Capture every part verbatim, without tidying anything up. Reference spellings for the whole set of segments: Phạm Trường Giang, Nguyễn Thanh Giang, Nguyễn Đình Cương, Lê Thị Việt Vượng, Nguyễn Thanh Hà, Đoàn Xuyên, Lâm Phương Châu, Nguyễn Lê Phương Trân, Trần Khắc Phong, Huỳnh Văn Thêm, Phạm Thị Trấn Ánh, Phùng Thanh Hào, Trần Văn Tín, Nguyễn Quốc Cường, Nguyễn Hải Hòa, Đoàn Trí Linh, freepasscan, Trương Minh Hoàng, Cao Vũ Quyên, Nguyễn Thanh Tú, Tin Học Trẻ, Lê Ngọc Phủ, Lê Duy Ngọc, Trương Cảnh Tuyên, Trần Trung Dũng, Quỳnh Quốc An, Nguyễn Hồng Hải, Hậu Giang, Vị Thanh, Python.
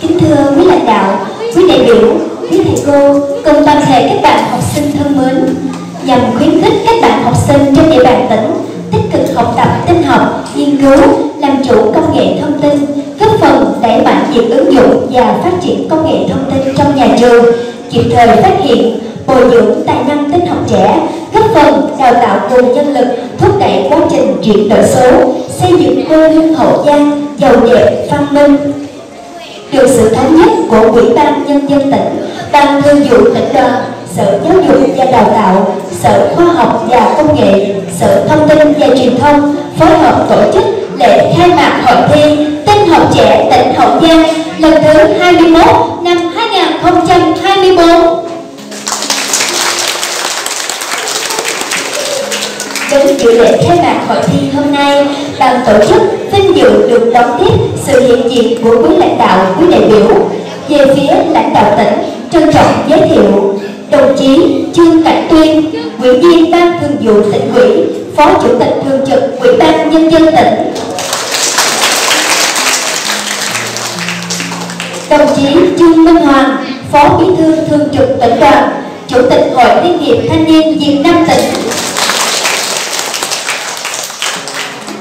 Kính thưa quý lãnh đạo, quý đại biểu, quý thầy cô, cùng toàn thể các bạn học sinh thân mến, nhằm khuyến khích các bạn học sinh trên địa bàn tỉnh tích cực học tập tin học, nghiên cứu, làm chủ công nghệ thông tin, góp phần đẩy mạnh việc ứng dụng và phát triển công nghệ thông tin trong nhà trường, kịp thời phát hiện, bồi dưỡng tài năng tin học trẻ, góp phần đào tạo nguồn nhân lực, thúc đẩy quá trình chuyển đổi số, xây dựng quê hương Hậu Giang giàu đẹp, văn minh. Được sự thống nhất của Ủy ban Nhân dân tỉnh, Ban Thường vụ Tỉnh đoàn, Sở Giáo dục và Đào tạo, Sở Khoa học và Công nghệ, Sở Thông tin và Truyền thông phối hợp tổ chức lễ khai mạc hội thi tin học trẻ tỉnh Hậu Giang lần thứ hai mươi mốt năm hai nghìn không trăm hai mươi tư. Đến dự lễ khai mạc hội thi hôm nay, ban tổ chức vinh dự được đón tiếp sự hiện diện của quý lãnh đạo, quý đại biểu. Về phía lãnh đạo tỉnh, trân trọng giới thiệu đồng chí Trương Cảnh Tuyên, Ủy viên Ban Thường vụ Tỉnh ủy, Phó Chủ tịch Thường trực Ủy ban Nhân dân tỉnh. Đồng chí Trương Minh Hoàng, Phó Bí thư Thường trực Tỉnh đoàn, Chủ tịch Hội Liên hiệp Thanh niên Việt Nam tỉnh.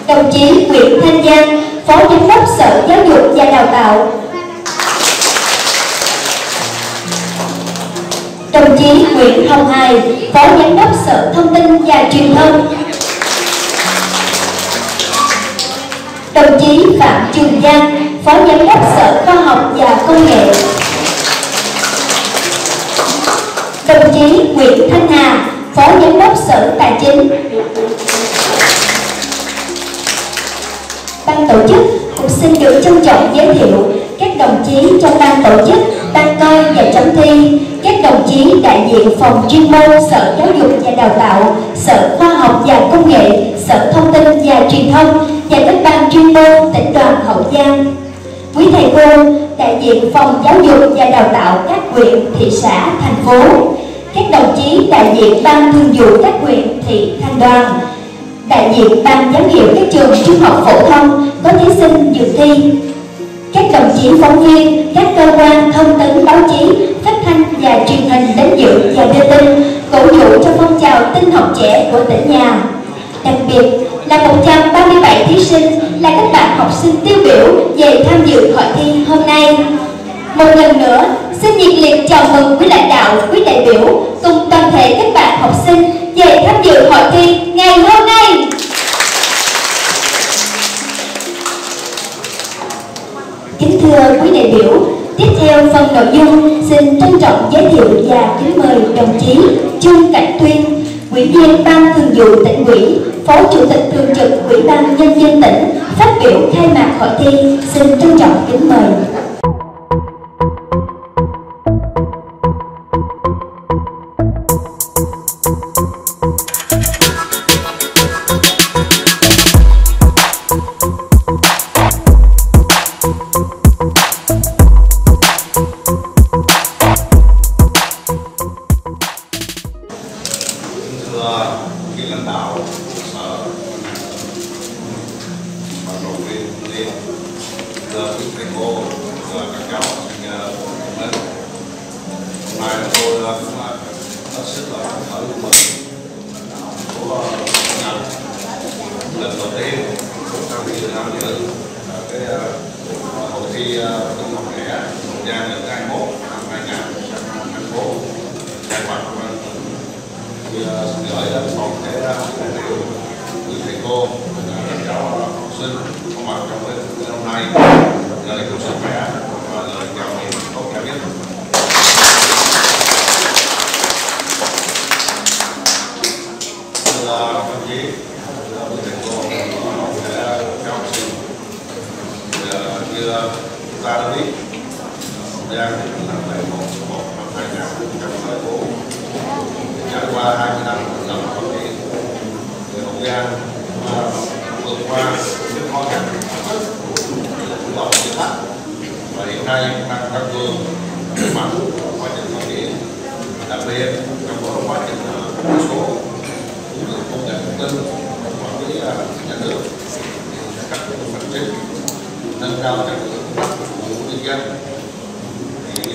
Đồng chí Nguyễn Thanh Giang, Phó Giám đốc Sở Giáo dục và Đào tạo. Đồng chí Nguyễn Hồng Hải, Phó Giám đốc Sở Thông tin và Truyền thông. Đồng chí Phạm Trường Giang, Phó Giám đốc Sở Khoa học và Công nghệ. Đồng chí Nguyễn Thanh Hà, Phó Giám đốc Sở Tài chính. Ban tổ chức cũng xin được trân trọng giới thiệu các đồng chí trong ban tổ chức, ban coi và chấm thi, các đồng chí đại diện phòng chuyên môn Sở Giáo dục và Đào tạo, Sở Khoa học và Công nghệ, Sở Thông tin và Truyền thông và các ban chuyên môn Tỉnh đoàn Hậu Giang. Quý thầy cô, đại diện phòng giáo dục và đào tạo các huyện, thị xã, thành phố, các đồng chí đại diện ban thường vụ các huyện, thị, thành đoàn, đại diện ban giám hiệu các trường trung học phổ thông có thí sinh dự thi, các đồng chí phóng viên, các cơ quan thông tấn báo chí, phát thanh và truyền hình đến dự và đưa tin, cổ vũ cho phong trào tin học trẻ của tỉnh nhà. Đặc biệt là một trăm ba mươi bảy thí sinh là các bạn học sinh tiêu biểu về tham dự hội thi hôm nay. Một lần nữa, xin nhiệt liệt chào mừng quý lãnh đạo, quý đại biểu cùng toàn thể các bạn học sinh về tham dự hội thi ngày hôm nay. Kính thưa quý đại biểu, tiếp theo phần nội dung, xin trân trọng giới thiệu và kính mời đồng chí Trương Cảnh Tuyên, Ủy viên Ban Thường vụ Tỉnh ủy, Phó Chủ tịch Thường trực Ủy ban Nhân dân tỉnh phát biểu khai mạc hội thi. Xin trân trọng kính mời. Nâng cao chất lượng của nhân dân thì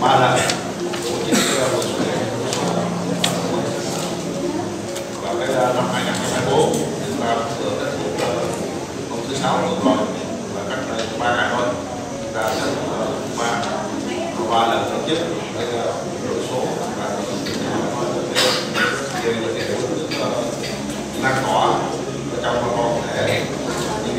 ba lần tổ chức buổi sự kiện vào cái năm hai nghìn không trăm hai mươi bốn, chúng ta vừa kết thúc hôm thứ sáu vừa rồi và cách đây ba ngày thôi, chúng ta sẽ ba ba lần tổ chức cái đội số và về vấn đề lan tỏa trong toàn thể nhân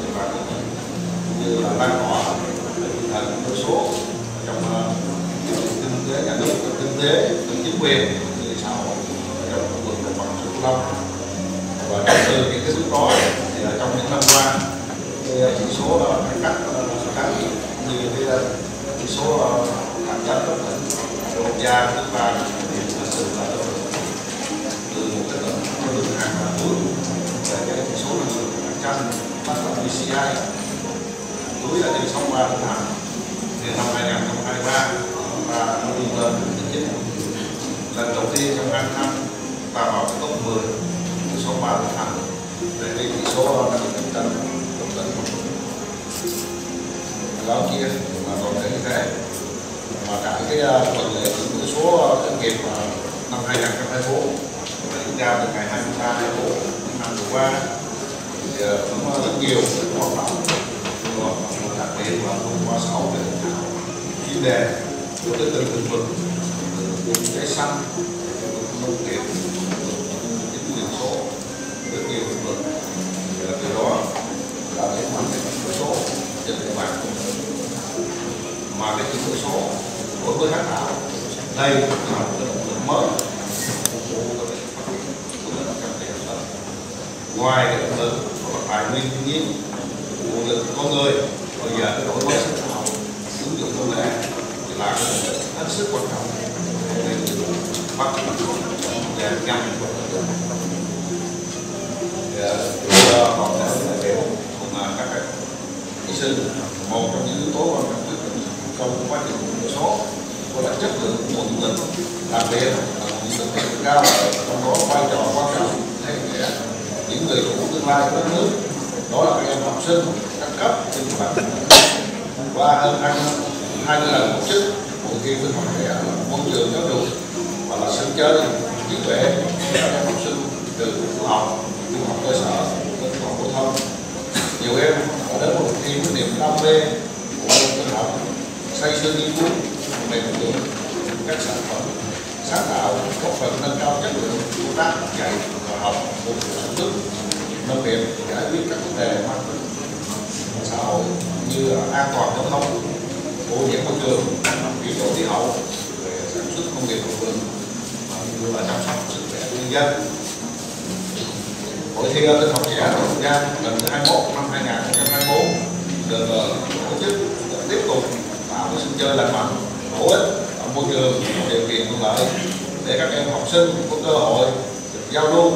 và như là lan tỏa thành đối số trong kinh tế nhà nước, kinh tế, chính quyền, như xã hội trong khu vực đồng bằng sông Cửu Long. Và từ những cái bước đó thì là trong những năm qua chỉ số đó các các như cái chỉ số tham gia trong tỉnh Hậu Giang chúng ta từ từ một cái tỉnh có lượng hàng hóa lớn về cái chỉ số năng lượng cạnh tranh phát triển pê xê i đối là từ sáu ba tháng đến năm hai nghìn không trăm hai mươi ba và nó đi lên chính lần đầu tiên trong hai năm và vào cái top mười từ sáu ba tháng để cái chỉ số năng lượng cạnh tranh của tỉnh một đó kia mà còn thể như thế mà cả cái tuần lễ những số doanh nghiệp năm hai nghìn không trăm hai mươi bốn chúng ta từ ngày hai mươi ba, hai mươi bốn năm vừa qua thì cũng rất nhiều hoạt động đặc biệt là thông qua sáu cái chuyên đề của cái từng lĩnh vực kinh tế xanh, nông nghiệp, chính quyền số, rất nhiều lĩnh vực từ đó là để hoàn thành số trên địa bàn mà cái chỉ số đối với khách hàng đây là một cái động lực mới phục vụ cho việc phát triển của nền kinh tế đất nước. Ngoài cái động lực của tài nguyên thiên nhiên, nguồn lực con người, bây giờ cái đổi mới sáng tạo, ứng dụng công nghệ thì là cái động lực hết sức quan trọng để phát triển và ngăn của đất nước. Tôi còn đã đại biểu cùng các thí sinh một trong những yếu tố quan trọng trong quá trình chuyển số đó là chất lượng nguồn nhân lực, đặc biệt là nguồn nhân lực cao, trong đó vai trò quan trọng thế hệ những người phụ tương lai của đất nước đó là các em học sinh các cấp trên địa bàn qua hơn hai mươi lần tổ chức hội thi với học hệ môi trường giáo dục và là sân chơi trí tuệ các em học sinh từ trung học trung học cơ sở đến trung học phổ thông. Nhiều em đã đến hội thi với niềm đam mê của môn học, xây dựng nghiên cứu về môi trường các sản phẩm sáng tạo góp phần nâng cao chất lượng công tác dạy và học của sản xuất nông nghiệp, giải quyết các vấn đề mang tính xã hội như an toàn giao thông, ô nhiễm môi trường, biến đổi khí hậu, về sản xuất công nghiệp bền vững và như là chăm sóc sức khỏe nhân dân. Hội thi Tinh học trẻ Hậu Giang lần thứ hai mươi mốt năm hai nghìn không trăm hai mươi bốn được tổ chức tiếp tục tạo một sân chơi lành mạnh, hữu ích ở môi trường điều kiện thuận lợi để các em học sinh có cơ hội giao lưu,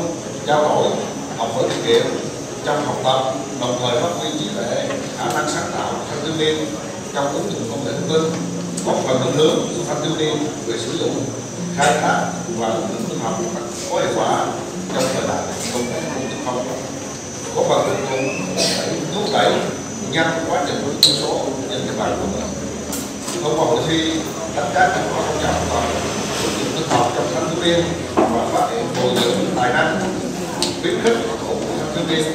trao đổi, học hỏi kinh nghiệm trong học tập, đồng thời phát huy trí tuệ, khả năng sáng tạo của thanh thiếu niên trong ứng dụng công nghệ thông tin, góp phần định hướng của thanh thiếu niên về sử dụng, khai thác và ứng dụng tinh học có hiệu quả trong thời đại công nghệ bốn chấm không, có phần thúc đẩy nhanh quá trình chuyển đổi số trên địa bàn của mình. Thông qua hội thi đánh giá thành quả phong trào học tập, ứng dụng tinh học trong thanh thiếu niên và phát triển bồi dưỡng tài năng, khuyến khích của thanh thiếu niên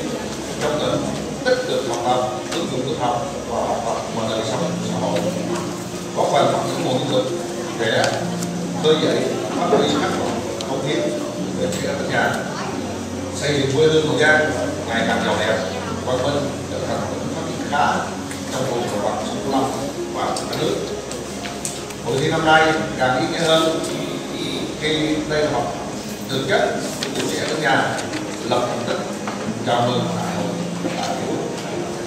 trong tỉnh tích cực học tập, ứng dụng tinh học và học tập ngoài đời sống xã hội, có phần phát triển nguồn nhân lực trẻ khơi dậy phát huy các công hiến về phía đất nhà, xây dựng quê hương Hậu Giang ngày càng giàu đẹp, văn minh, trở thành phát triển khá trong vùng đồng bằng sông Cửu Long và cả nước. Hội thi năm nay càng ý nghĩa hơn khi đây là học thực chất của trẻ nước nhà lập thành tích chào mừng đại hội đại biểu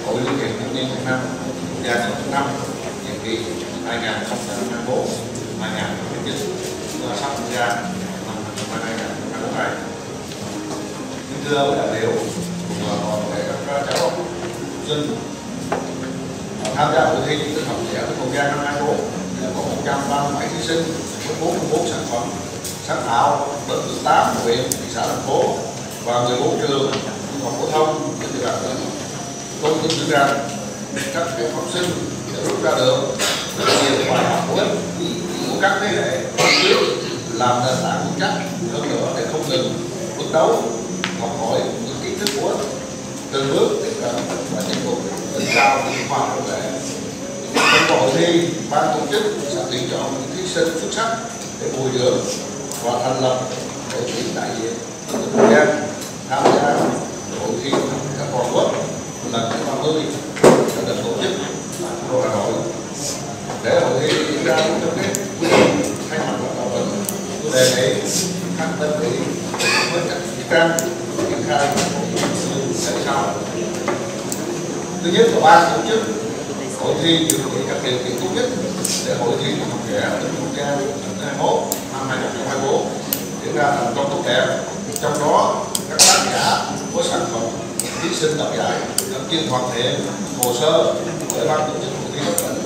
Hội Liên hiệp Thanh niên Việt Nam Hậu Giang lần thứ năm nhiệm kỳ hai nghìn không trăm hai mươi bốn hai nghìn không trăm hai mươi chín sắp diễn ra năm hai nghìn không trăm hai mươi bốn này. Thưa quý đại biểu cùng toàn thể các cháu học sinh tham gia hội thi Tinh học trẻ Hậu Giang năm hai nghìn không trăm hai mươi bốn có một trăm ba mươi bảy thí sinh với bốn mươi bốn sản phẩm sáng tạo đến từ tám huyện, thị xã, thành phố và mười bốn trường trung học tôi nghĩ rằng các em học sinh sẽ rút ra được rất nhiều bài học bổ ích của các thế hệ trước, làm nền tảng vững chắc hơn nữa để không ngừng phấn đấu học hỏi những kiến thức bổ ích, từng bước tiếp cận và tiếp tục nâng cao những khoa học công nghệ. Trong hội thi, ban tổ chức sẽ tuyển chọn những thí sinh xuất sắc để bồi dưỡng và thành lập đội tuyển đại diện của Hậu Giang tham gia hội thi các toàn quốc lần thứ ba mươi sẽ được tổ chức tại thủ đô Hà Nội. Để hội thi diễn ra một cách quy định thay mặt lãnh đạo tỉnh, tôi đề nghị các đơn vị với các chức năng triển khai sẽ sau. Thứ nhất là ban tổ chức hội thi chuẩn bị các điều kiện tốt nhất để hội thi của học trẻ tỉnh Hậu Giang lần thứ hai mươi mốt năm hai nghìn hai mươi bốn diễn ra thành công tốt đẹp. Trong đó các tác giả của sản phẩm thí sinh đoạt giải đã kiên hoàn thiện hồ sơ với ban tổ chức cuộc thi cấp tỉnh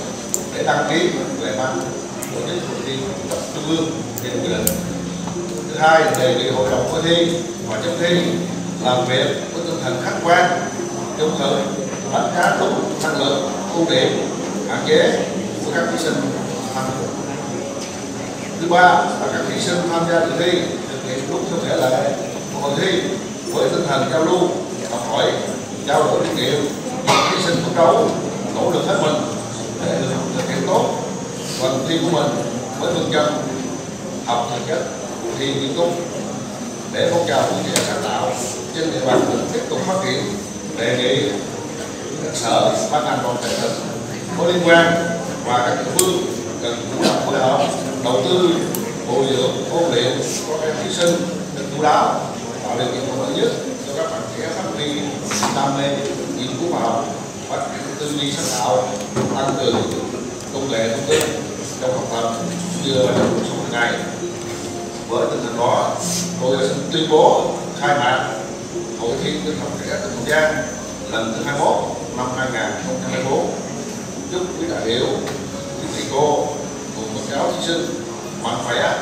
để đăng ký về ban tổ chức cuộc thi cấp trung ương theo quy định. Thứ hai, đề nghị hội đồng hội thi và chấm thi làm việc với tinh thần khách quan, trung thực, đánh giá đúng năng lực, ưu điểm, hạn chế của các thí sinh tham dự. Thứ ba là các thí sinh tham gia dự thi thực hiện đúng theo thể lệ hội thi với tinh thần giao lưu, học hỏi, trao đổi kinh nghiệm, thí sinh phấn đấu, nỗ lực hết mình để thực hiện tốt phần thi của mình với phương châm học thực chất, thi nghiêm túc để phong trào của trẻ sáng tạo trên địa bàn tỉnh tiếp tục phát triển. Đề nghị các sở, ban ngành đoàn thể tỉnh có liên quan và các địa phương cần chủ động phối hợp, đầu tư, bồi dưỡng, ôn luyện cho các thí sinh được chú đáo, tạo điều kiện thuận lợi nhất cho các bạn trẻ phát huy đam mê, nghiên cứu khoa học, phát triển tư duy sáng tạo, tăng cường công nghệ thông tin trong học tập như là trong cuộc sống hàng ngày. Với tinh thần đó, tôi xin tuyên bố khai mạc hội thi tinh thần trẻ tỉnh Hậu Giang lần thứ hai mươi mốt năm hai nghìn không trăm hai mươi bốn. Chúc quý đại biểu, quý thầy cô cùng các cháu thí sinh mạnh khỏe,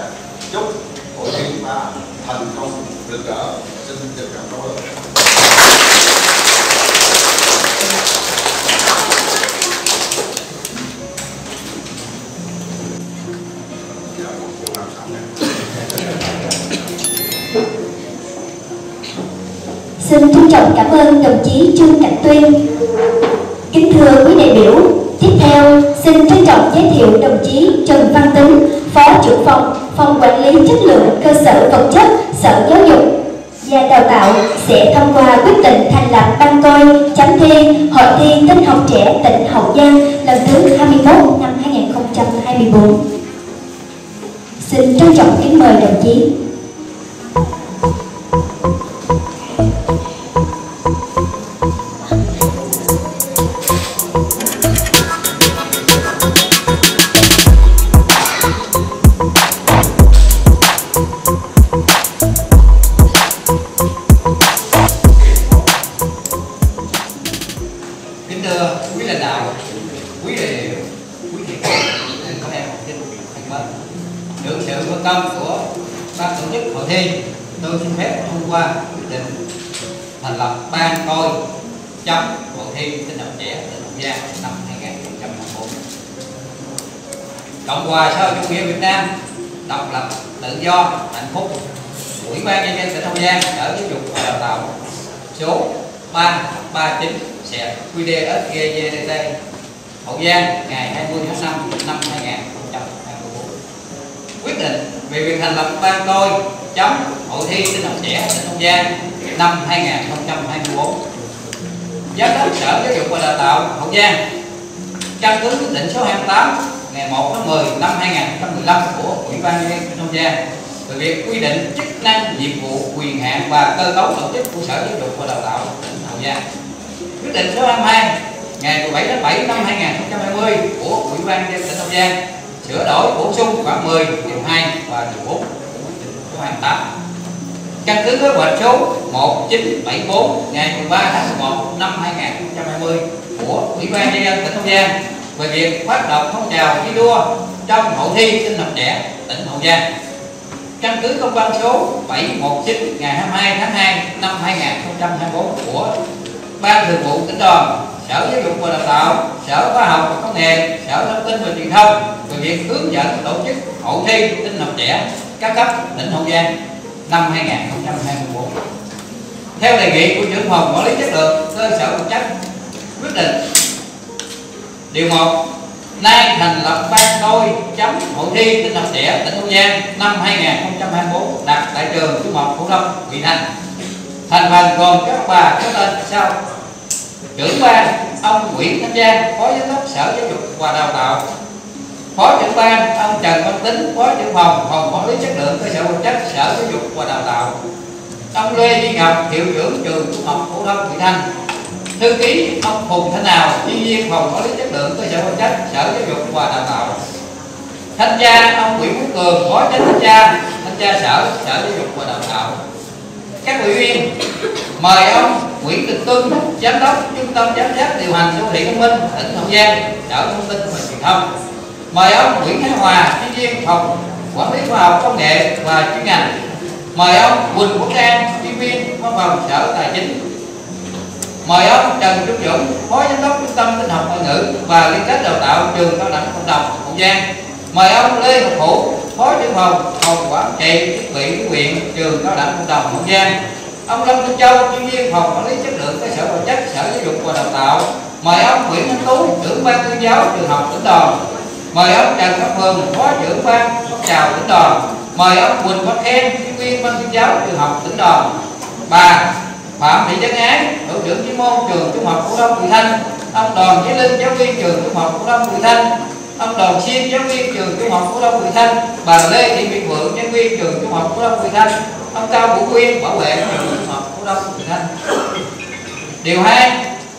chúc hội thi ta thành công rực rỡ. Xin trân trọng cảm ơn. Xin trân trọng cảm ơn đồng chí Trương Cảnh Tuyên. Kính thưa quý đại biểu, tiếp theo xin trân trọng giới thiệu đồng chí Trần Văn Tín, Phó trưởng phòng, Phòng Quản lý Chất lượng Cơ sở Vật chất, Sở Giáo dục và Đào tạo sẽ thông qua quyết định thành lập ban coi chấm thi Hội thi Tinh học trẻ tỉnh Hậu Giang lần thứ hai mươi mốt năm hai nghìn không trăm hai mươi bốn. Xin trân trọng kính mời đồng chí. Cộng hòa xã hội chủ nghĩa Việt Nam độc lập, tự do, hạnh phúc. Ủy ban nhân dân tỉnh Hậu Giang, Sở Giáo dục và Đào tạo số ba ba chín sẽ quy đê ét giê đê tê Hậu Giang ngày hai mươi tháng năm năm hai nghìn không trăm hai mươi bốn quyết định về việc thành lập ban coi chấm hội thi sinh học trẻ tỉnh Hậu Giang năm hai nghìn không trăm hai mươi bốn. Giám đốc Sở Giáo dục và Đào tạo Hậu Giang căn cứ quyết định số hai mươi tám ngày một tháng mười năm hai nghìn không trăm mười lăm của Ủy ban nhân dân tỉnh Hậu Giang về việc quy định chức năng, nhiệm vụ, quyền hạn và cơ cấu tổ chức của Sở Giáo dục và Đào tạo tỉnh Hậu Giang. Quyết định số hai mươi hai ngày mười bảy tháng bảy năm hai nghìn không trăm hai mươi của Ủy ban nhân dân tỉnh Hậu Giang sửa đổi bổ sung khoảng mười điều hai và điều bốn của Quyết định số hai mươi tám. Căn cứ kế hoạch số một nghìn chín trăm bảy mươi tư ngày mười ba tháng mười một năm hai nghìn không trăm hai mươi của Ủy ban nhân dân tỉnh Hậu Giang về việc phát động phong trào thi đua trong hội thi sinh học trẻ tỉnh Hậu Giang. Căn cứ công văn số bảy trăm mười chín ngày hai mươi hai tháng hai năm hai nghìn không trăm hai mươi bốn của Ban Thường vụ tỉnh đoàn Sở Giáo dục và Đào tạo, Sở Khoa học và Công nghệ, Sở Thông tin và Truyền thông về việc hướng dẫn tổ chức hội thi tin học trẻ các cấp tỉnh Hậu Giang năm hai nghìn không trăm hai mươi tư. Theo đề nghị của trưởng phòng quản lý chất lượng cơ sở vật chất, quyết định điều một nay thành lập ban đôi chấm hội thi tin học trẻ tỉnh Hậu Giang năm hai nghìn không trăm hai mươi tư đặt tại trường Trung học phổ thông Vị Thanh. Thành phần gồm các bà có tên sau: trưởng ban ông Nguyễn Thanh Giang, phó giám đốc Sở Giáo dục và Đào tạo; phó trưởng ban ông Trần Văn Tín, phó trưởng phòng phòng quản lý chất lượng cơ sở vật chất Sở Giáo dục và Đào tạo; ông Lê Duy Ngọc, hiệu trưởng trường Trung học phổ thông Vị Thanh; thư ký ông Phùng Thanh Hào, chuyên viên phòng quản lý chất lượng cơ sở vật chất Sở Giáo dục và Đào tạo; thanh tra ông Nguyễn Quốc Cường, phó chánh thanh tra thanh tra sở sở giáo dục và Đào tạo. Các ủy viên mời ông Nguyễn Đình Cương, giám đốc trung tâm giám sát điều hành đô thị thông minh tỉnh Hậu Giang, Sở Thông tin và Truyền thông; mời ông Nguyễn Hải Hòa, chuyên viên phòng quản lý khoa học công nghệ và chuyên ngành; mời ông Quỳnh Quốc An, chuyên viên văn phòng Sở Tài chính; mời ông Trần Trung Dũng, phó giám đốc trung tâm tin học ngoại ngữ và liên kết đào tạo trường cao đẳng cộng đồng Hậu Giang; mời ông Lê Ngọc Phủ, phó trưởng phòng phòng quản trị thiết bị huyện trường cao đẳng cộng đồng Hậu Giang; ông Lâm Phương Châu, chuyên viên phòng quản lý chất lượng cơ sở vật chất Sở Giáo dục và Đào tạo; mời ông Nguyễn Thanh Tú, trưởng ban tuyên giáo trường học tỉnh Đoàn; mời ông Trần Khắc Phong, phó trưởng ban phong trào tỉnh Đoàn; mời ông Huỳnh Văn Thêm, chuyên viên ban tuyên giáo trường học tỉnh Đoàn; bà Phạm Thị Trấn Ánh, đội trưởng chuyên môn trường Trung học phổ thông Vị Thanh; ông Đoàn Trí Linh, giáo viên trường Trung học phổ thông Vị Thanh; ông Đoàn Xuyên, giáo viên trường Trung học phổ thông Vị Thanh; bà Lê Thị Việt Vượng, giáo viên trường Trung học phổ thông Vị Thanh; ông Cao Vũ Quyên, bảo vệ trường Trung học phổ thông Vị Thanh. Điều hai,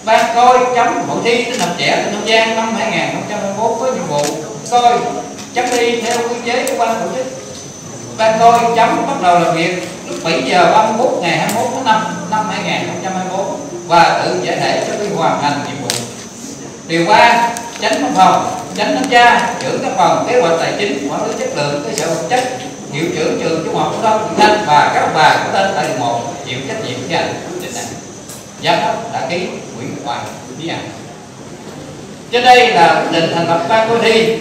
ban coi chấm hội thi tin học trẻ tỉnh Hậu Giang năm hai nghìn không trăm hai mươi tư có nhiệm vụ coi chấm thi theo quy chế của ban tổ chức. Ban coi chấm bắt đầu làm việc lúc bảy giờ ba mươi phút ngày hai mươi mốt tháng năm năm hai nghìn không trăm hai mươi tư và tự giải thể sau khi hoàn thành nhiệm vụ. Điều ba, chánh văn phòng, chánh thanh tra, trưởng các phòng kế hoạch tài chính, quản lý chất lượng cơ sở vật chất, hiệu trưởng trường Trung học phổ thông Vị Thanh và các bà có tên tại điều một chịu trách nhiệm thi hành quyết định này. Giám đốc đã ký Nguyễn Hoàng ký ảnh. Trên đây là quyết định thành lập ban coi thi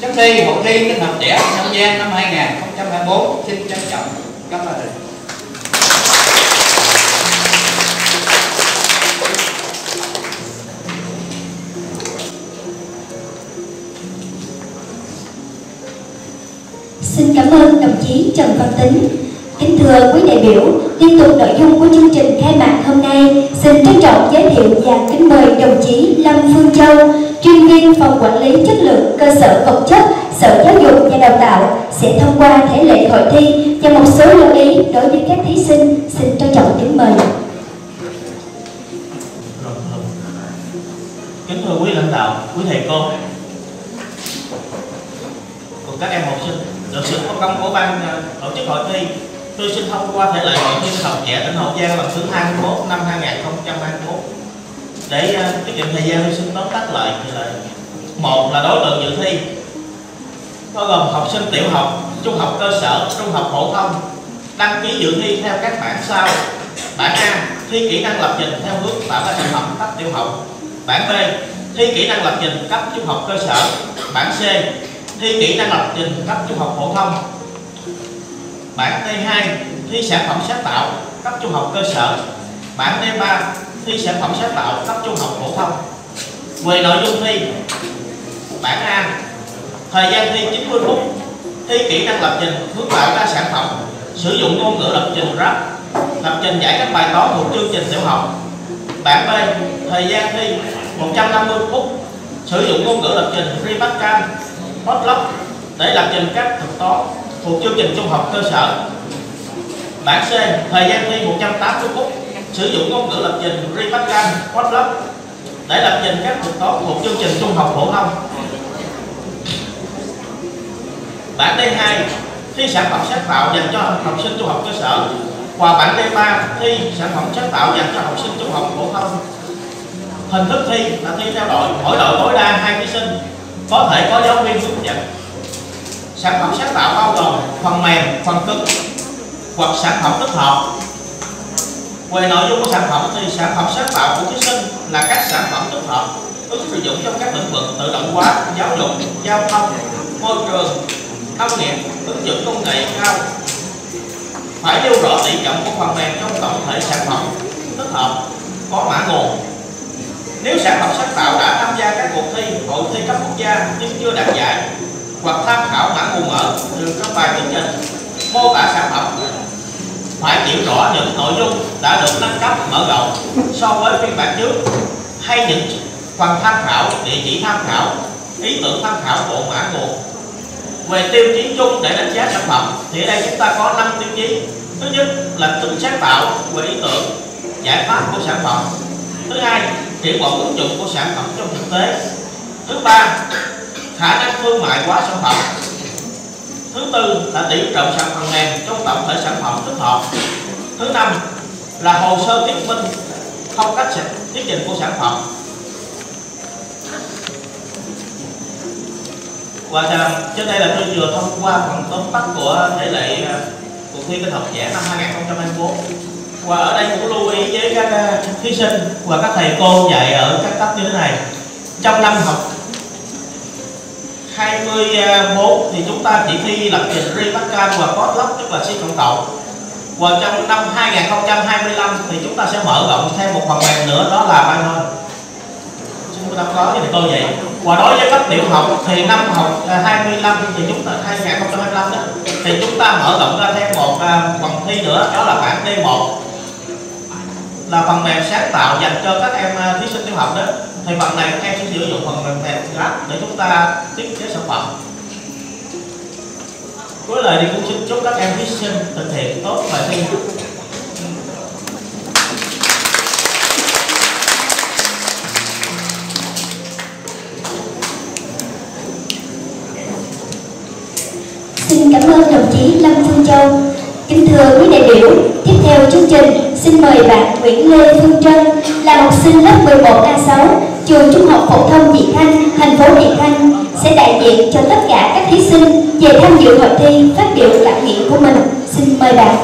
chấm thi hội thi tin học trẻ tỉnh Hậu Giang năm hai nghìn không trăm hai mươi tư. Xin trân trọng các bạn. Xin cảm ơn đồng chí Trần Văn Tín. Kính thưa quý đại biểu, tiếp tục nội dung của chương trình khai mạc hôm nay, xin trân trọng giới thiệu và kính mời đồng chí Lâm Phương Châu, chuyên viên phòng quản lý chất lượng cơ sở vật chất Sở Giáo dục và Đào tạo sẽ thông qua thể lệ hội thi và một số lưu ý đối với các thí sinh. Xin trân trọng kính mời. Kính thưa quý lãnh đạo, quý thầy cô, cùng các em học sinh, được sự phân công của ban tổ chức hội thi, tôi xin thông qua thể lệ hội thi tin học trẻ tỉnh Hậu Giang lần thứ hai mươi mốt năm hai nghìn không trăm hai mươi mốt. Để tiết kiệm thời gian, tôi xin tóm tắt lại thì là một là đối tượng dự thi bao gồm học sinh tiểu học, trung học cơ sở, trung học phổ thông đăng ký dự thi theo các bảng sau: bảng A, thi kỹ năng lập trình theo hướng tạo ra sản phẩm cấp tiểu học; bảng B, thi kỹ năng lập trình cấp trung học cơ sở; bảng C, thi kỹ năng lập trình cấp trung học phổ thông; bảng D hai, thi sản phẩm sáng tạo cấp trung học cơ sở; bảng D ba, thi sản phẩm sáng tạo cấp trung học phổ thông. Về nội dung thi, bảng A, thời gian thi chín mươi phút, thi kỹ năng lập trình hướng tạo ra sản phẩm, sử dụng ngôn ngữ lập trình rap, lập trình giải các bài toán thuộc chương trình tiểu học. Bảng B, thời gian thi một trăm năm mươi phút, sử dụng ngôn ngữ lập trình freepasscan, Potlog để lập trình các thuật toán thuộc chương trình trung học cơ sở. Bảng C, thời gian thi một trăm tám mươi phút, sử dụng ngôn ngữ lập trình freepasscan, Potlog để lập trình các thuật toán thuộc chương trình trung học phổ thông. Bảng D hai, thi sản phẩm sáng tạo dành cho học sinh trung học cơ sở, và bảng D ba, thi sản phẩm sáng tạo dành cho học sinh trung học phổ thông. Hình thức thi là thi theo đội, mỗi đội tối đa hai thí sinh, có thể có giáo viên hướng dẫn. Sản phẩm sáng tạo bao gồm phần mềm, phần cứng hoặc sản phẩm tích hợp. Về nội dung của sản phẩm thì sản phẩm sáng tạo của thí sinh là các sản phẩm tích hợp ứng sử dụng trong các lĩnh vực tự động hóa, giáo dục, giao thông, môi trường, nông nghiệp, ứng dụng công nghệ cao. Phải nêu rõ tỷ trọng của phần mềm trong tổng thể sản phẩm tích hợp có mã nguồn. Nếu sản phẩm sáng tạo đã tham gia các cuộc thi, hội thi cấp quốc gia nhưng chưa đạt giải hoặc tham khảo mã nguồn mở từ các bài thuyết trình, mô tả sản phẩm phải hiểu rõ những nội dung đã được nâng cấp mở rộng so với phiên bản trước, hay những phần tham khảo, địa chỉ tham khảo, ý tưởng tham khảo, bộ mã nguồn. Về tiêu chí chung để đánh giá sản phẩm thì ở đây chúng ta có năm tiêu chí. Thứ nhất là tính sáng tạo về ý tưởng, giải pháp của sản phẩm. Thứ hai, hiệu quả ứng dụng của sản phẩm trong thực tế. Thứ ba, khả năng thương mại hóa sản phẩm. Thứ tư là tỷ trọng sản phẩm mềm trong tổng thể sản phẩm tích hợp. Thứ năm là hồ sơ thuyết minh phong cách thuyết trình của sản phẩm. Và trên đây là tôi vừa thông qua phần tóm tắt của thể lệ cuộc thi tin học trẻ năm hai nghìn không trăm hai mươi bốn. Và ở đây cũng lưu ý với các thí sinh và các thầy cô dạy ở các cấp như thế này. Trong năm học hai mươi bốn thì chúng ta chỉ thi lập trình freepasscan và code lab, tức là C cộng cộng. Và trong năm hai nghìn không trăm hai mươi lăm thì chúng ta sẽ mở rộng thêm một phần mềm nữa, đó là Python. Chúng ta có thì tôi vậy. Và đối với cấp tiểu học thì năm học hai mươi lăm thì chúng ta hai nghìn không trăm hai mươi lăm đó thì chúng ta mở rộng ra thêm một phần thi nữa, đó là bản D một là phần mềm sáng tạo dành cho các em thí sinh tiểu học đó. Thì phần này các em sẽ sử dụng phần mềm lab để chúng ta thiết kế sản phẩm. Cuối lời thì cũng xin chúc các em thí sinh thực hiện tốt bài thi. Xin cảm ơn đồng chí Lâm Phương Châu. Kính thưa quý đại biểu, tiếp theo chương trình xin mời bạn Nguyễn Lê Phương Trân, là học sinh lớp mười một A sáu, trường Trung học phổ thông Vị Thanh, thành phố Vị Thanh, sẽ đại diện cho tất cả các thí sinh về tham dự hội thi phát biểu cảm nghĩ của mình. Xin mời bạn.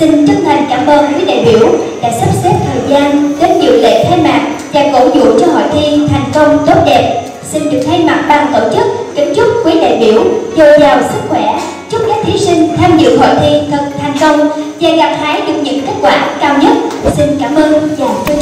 Xin chân thành cảm ơn quý đại biểu đã sắp xếp thời gian đến dự lễ khai mạc và cổ vũ cho hội thi thành công tốt đẹp. Xin được thay mặt ban tổ chức kính chúc quý đại biểu dồi dào sức khỏe, chúc các thí sinh tham dự hội thi thật thành công và gặt hái được những kết quả cao nhất. Xin cảm ơn và